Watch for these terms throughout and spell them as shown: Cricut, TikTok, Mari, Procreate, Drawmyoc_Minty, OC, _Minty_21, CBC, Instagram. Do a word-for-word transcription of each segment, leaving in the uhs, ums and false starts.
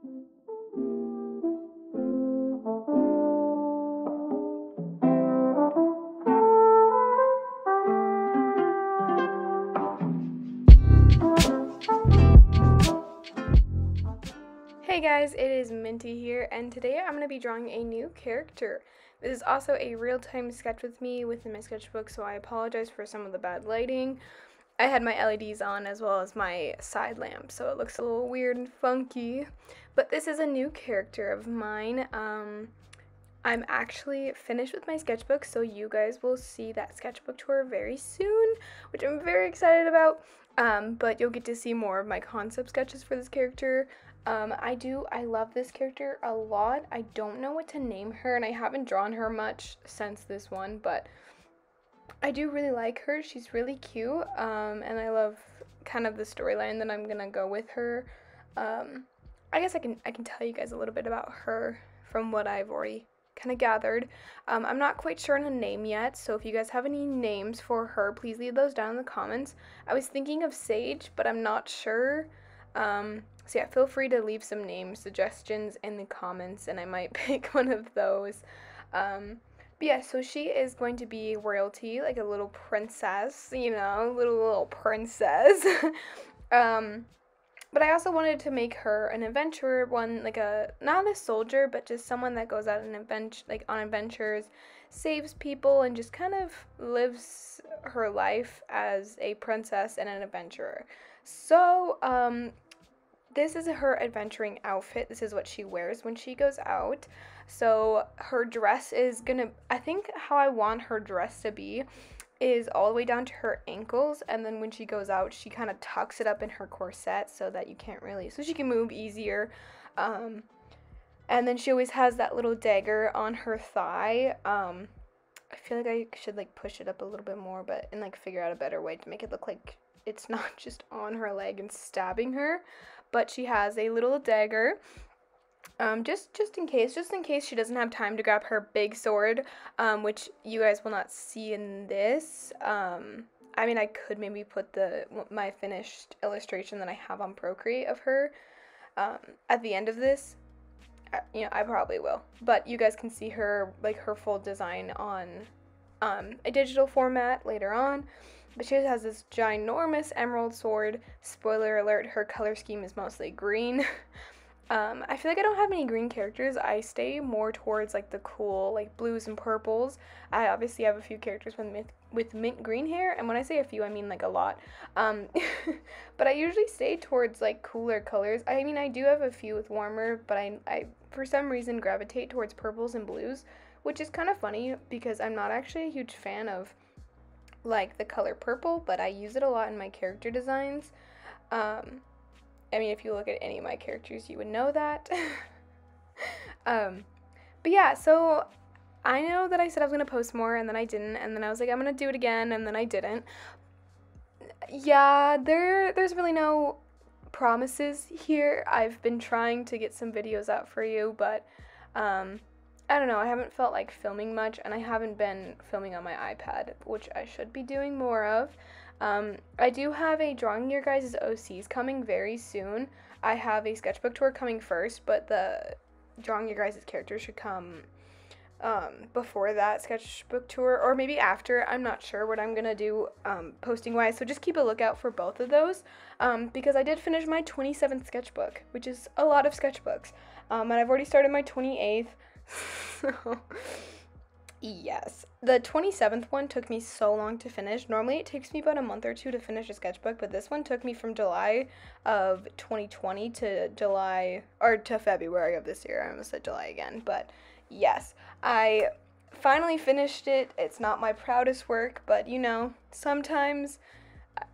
Hey guys, it is Minty here, and today I'm going to be drawing a new character. This is also a real-time sketch with me within my sketchbook, so I apologize for some of the bad lighting. I had my L E Ds on as well as my side lamp, so it looks a little weird and funky. But this is a new character of mine. Um, I'm actually finished with my sketchbook, so you guys will see that sketchbook tour very soon, which I'm very excited about. Um, but you'll get to see more of my concept sketches for this character. Um, I do, I love this character a lot. I don't know what to name her, and I haven't drawn her much since this one, but I do really like her. She's really cute, um, and I love kind of the storyline that I'm gonna go with her. Um, I guess I can, I can tell you guys a little bit about her from what I've already kind of gathered. Um, I'm not quite sure on a name yet, so if you guys have any names for her, please leave those down in the comments. I was thinking of Sage, but I'm not sure. Um, so yeah, feel free to leave some name suggestions in the comments, and I might pick one of those. Um, but yeah, so she is going to be royalty, like a little princess, you know, little, little princess. um, but I also wanted to make her an adventurer, one, like a, not a soldier, but just someone that goes out and adventure, like on adventures, saves people, and just kind of lives her life as a princess and an adventurer. So, um, this is her adventuring outfit. This is what she wears when she goes out. So her dress is gonna, I think how I want her dress to be is all the way down to her ankles, and then when she goes out, she kind of tucks it up in her corset so that you can't really, so she can move easier. Um, and then she always has that little dagger on her thigh. Um, I feel like I should like push it up a little bit more, but, and like figure out a better way to make it look like it's not just on her leg and stabbing her, but she has a little dagger, um, just, just in case, just in case she doesn't have time to grab her big sword, um, which you guys will not see in this. Um, I mean, I could maybe put the, my finished illustration that I have on Procreate of her, um, at the end of this. I, you know, I probably will, but you guys can see her, like her full design on, um, a digital format later on. But she has this ginormous emerald sword. Spoiler alert, her color scheme is mostly green. um, I feel like I don't have any green characters. I stay more towards like the cool like blues and purples. I obviously have a few characters with mint, with mint green hair, and when I say a few, I mean like a lot. Um, but I usually stay towards like cooler colors. I mean, I do have a few with warmer, but I, I for some reason gravitate towards purples and blues, which is kind of funny because I'm not actually a huge fan of like the color purple, but I use it a lot in my character designs. um I mean, if you look at any of my characters, you would know that. um but yeah, so I know that I said I was gonna post more, and then I didn't, and then I was like, I'm gonna do it again, and then I didn't. Yeah, there there's really no promises here. I've been trying to get some videos out for you, but um I don't know, I haven't felt like filming much, and I haven't been filming on my iPad, which I should be doing more of. Um, I do have a drawing your guys' O Cs coming very soon. I have a sketchbook tour coming first, but the drawing your guys' characters should come um, before that sketchbook tour, or maybe after. I'm not sure what I'm gonna do um, posting-wise, so just keep a lookout for both of those, um, because I did finish my twenty-seventh sketchbook, which is a lot of sketchbooks, um, and I've already started my twenty-eighth. So, yes, the twenty-seventh one took me so long to finish. Normally it takes me about a month or two to finish a sketchbook, but this one took me from July of twenty twenty to July, or to February of this year. I almost said July again, but yes, I finally finished it. It's not my proudest work, but you know, sometimes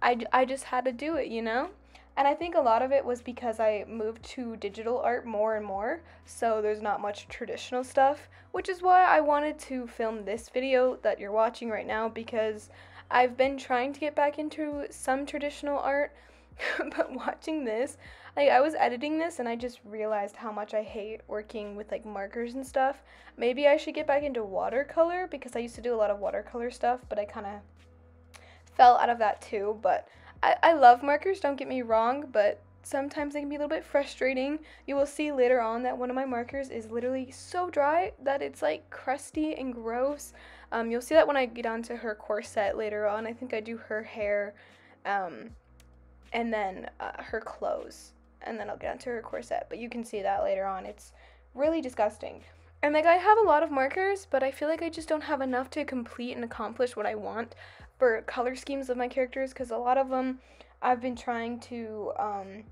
I, I just had to do it, you know? And I think a lot of it was because I moved to digital art more and more, so there's not much traditional stuff, which is why I wanted to film this video that you're watching right now, because I've been trying to get back into some traditional art, but watching this, like, I was editing this and I just realized how much I hate working with like markers and stuff. Maybe I should get back into watercolor, because I used to do a lot of watercolor stuff, but I kind of fell out of that too, but... I love markers, don't get me wrong, but sometimes they can be a little bit frustrating. You will see later on that one of my markers is literally so dry that it's like crusty and gross. Um, you'll see that when I get onto her corset later on. I think I do her hair um, and then uh, her clothes, and then I'll get onto her corset, but you can see that later on. It's really disgusting. And like, I have a lot of markers, but I feel like I just don't have enough to complete and accomplish what I want for color schemes of my characters, because a lot of them I've been trying to um,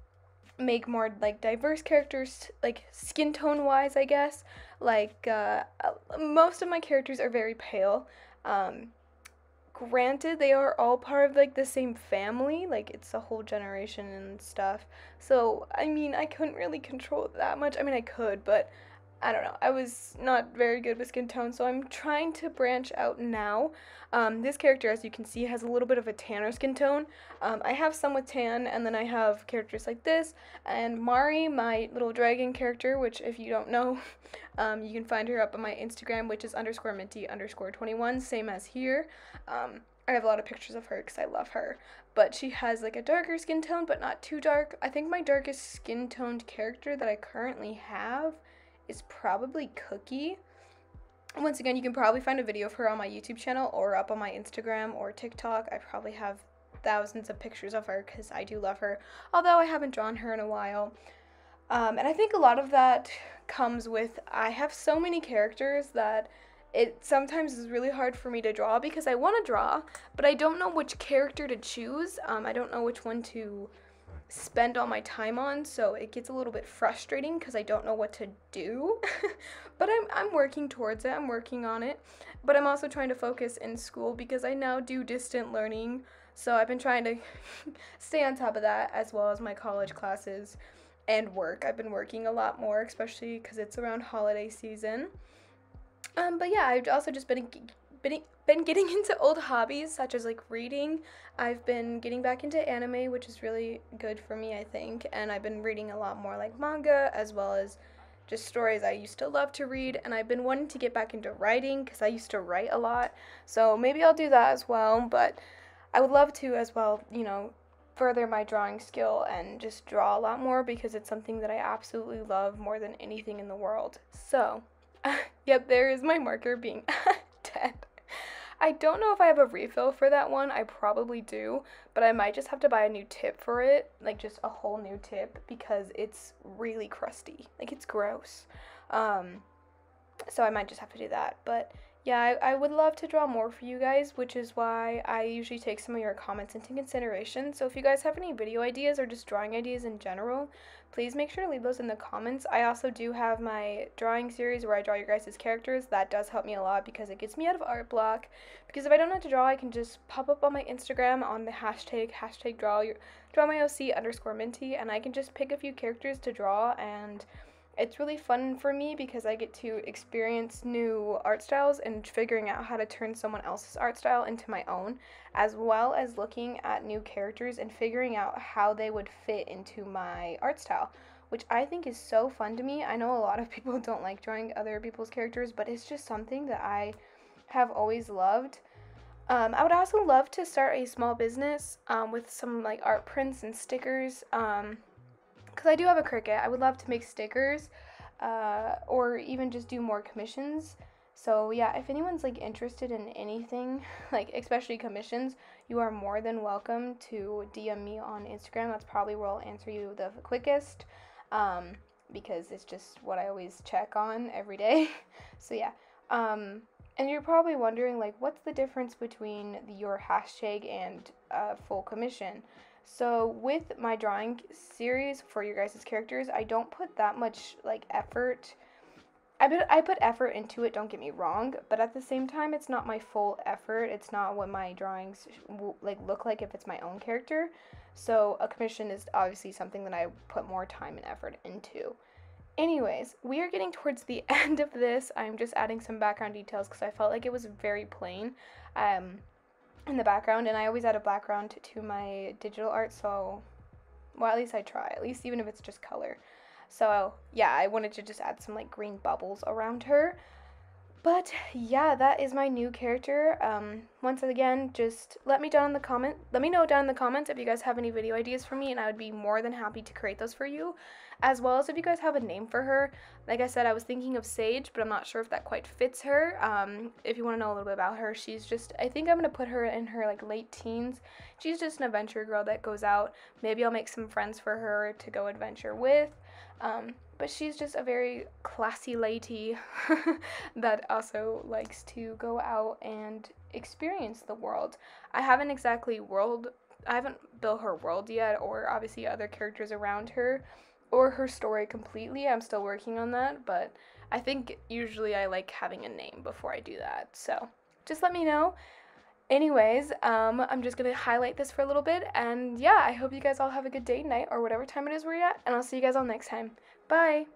make more like diverse characters, like skin tone wise, I guess. Like uh, most of my characters are very pale. Um, granted, they are all part of like the same family, like it's a whole generation and stuff. So I mean, I couldn't really control it that much. I mean, I could, but I don't know. I was not very good with skin tone, so I'm trying to branch out now. Um, this character, as you can see, has a little bit of a tanner skin tone. Um, I have some with tan, and then I have characters like this, and Mari, my little dragon character, which if you don't know, um, you can find her up on my Instagram, which is underscore minty underscore 21, same as here. Um, I have a lot of pictures of her because I love her, but she has like a darker skin tone, but not too dark. I think my darkest skin toned character that I currently have is probably Cookie. Once again, you can probably find a video of her on my YouTube channel or up on my Instagram or TikTok. I probably have thousands of pictures of her because I do love her, although I haven't drawn her in a while. Um, and I think a lot of that comes with, I have so many characters that it sometimes is really hard for me to draw because I want to draw, but I don't know which character to choose. Um, I don't know which one to spend all my time on, so it gets a little bit frustrating because I don't know what to do. But I'm, I'm working towards it, I'm working on it, but I'm also trying to focus in school because I now do distant learning, so I've been trying to stay on top of that, as well as my college classes and work. I've been working a lot more, especially because it's around holiday season. Um, but yeah, I've also just been Been, been getting into old hobbies such as like reading. I've been getting back into anime, which is really good for me, I think, and I've been reading a lot more like manga, as well as just stories I used to love to read. And I've been wanting to get back into writing because I used to write a lot, so maybe I'll do that as well. But I would love to as well, you know, further my drawing skill and just draw a lot more because it's something that I absolutely love more than anything in the world. So yep, there is my marker being dead. I don't know if I have a refill for that one. I probably do, but I might just have to buy a new tip for it, like just a whole new tip, because it's really crusty, like it's gross. Um, so I might just have to do that. But yeah, I, I would love to draw more for you guys, which is why I usually take some of your comments into consideration. So if you guys have any video ideas or just drawing ideas in general, please make sure to leave those in the comments. I also do have my drawing series where I draw your guys' characters. That does help me a lot because it gets me out of art block. Because if I don't know how to draw, I can just pop up on my Instagram on the hashtag, hashtag draw your, drawmyoc underscore minty, and I can just pick a few characters to draw, and it's really fun for me because I get to experience new art styles and figuring out how to turn someone else's art style into my own, as well as looking at new characters and figuring out how they would fit into my art style, which I think is so fun to me. I know a lot of people don't like drawing other people's characters, but it's just something that I have always loved. Um, I would also love to start a small business um, with some like art prints and stickers. Um, Because I do have a Cricut, I would love to make stickers, uh, or even just do more commissions. So yeah, if anyone's like interested in anything, like especially commissions, you are more than welcome to D M me on Instagram. That's probably where I'll answer you the quickest, um, because it's just what I always check on every day. So yeah, um, and you're probably wondering like, what's the difference between your hashtag and uh, full commission? So with my drawing series for your guys' characters, I don't put that much like effort. I put, I put effort into it, don't get me wrong, but at the same time, it's not my full effort. It's not what my drawings like look like if it's my own character. So a commission is obviously something that I put more time and effort into. Anyways, we are getting towards the end of this. I'm just adding some background details because I felt like it was very plain Um, in the background, and I always add a background to my digital art, so well, at least I try, at least even if it's just color. So yeah, I wanted to just add some like green bubbles around her. But yeah, that is my new character. Um, once again, just let me down in the comment. Let me know down in the comments if you guys have any video ideas for me, and I would be more than happy to create those for you. As well as if you guys have a name for her. Like I said, I was thinking of Sage, but I'm not sure if that quite fits her. Um, if you want to know a little bit about her, she's just, I think I'm gonna put her in her like late teens. She's just an adventure girl that goes out. Maybe I'll make some friends for her to go adventure with. Um, but she's just a very classy lady that also likes to go out and experience the world. I haven't exactly world, I haven't built her world yet, or obviously other characters around her, or her story completely. I'm still working on that, but I think usually I like having a name before I do that, so just let me know. Anyways, um, I'm just gonna highlight this for a little bit, and yeah, I hope you guys all have a good day, night, or whatever time it is we're at, and I'll see you guys all next time. Bye!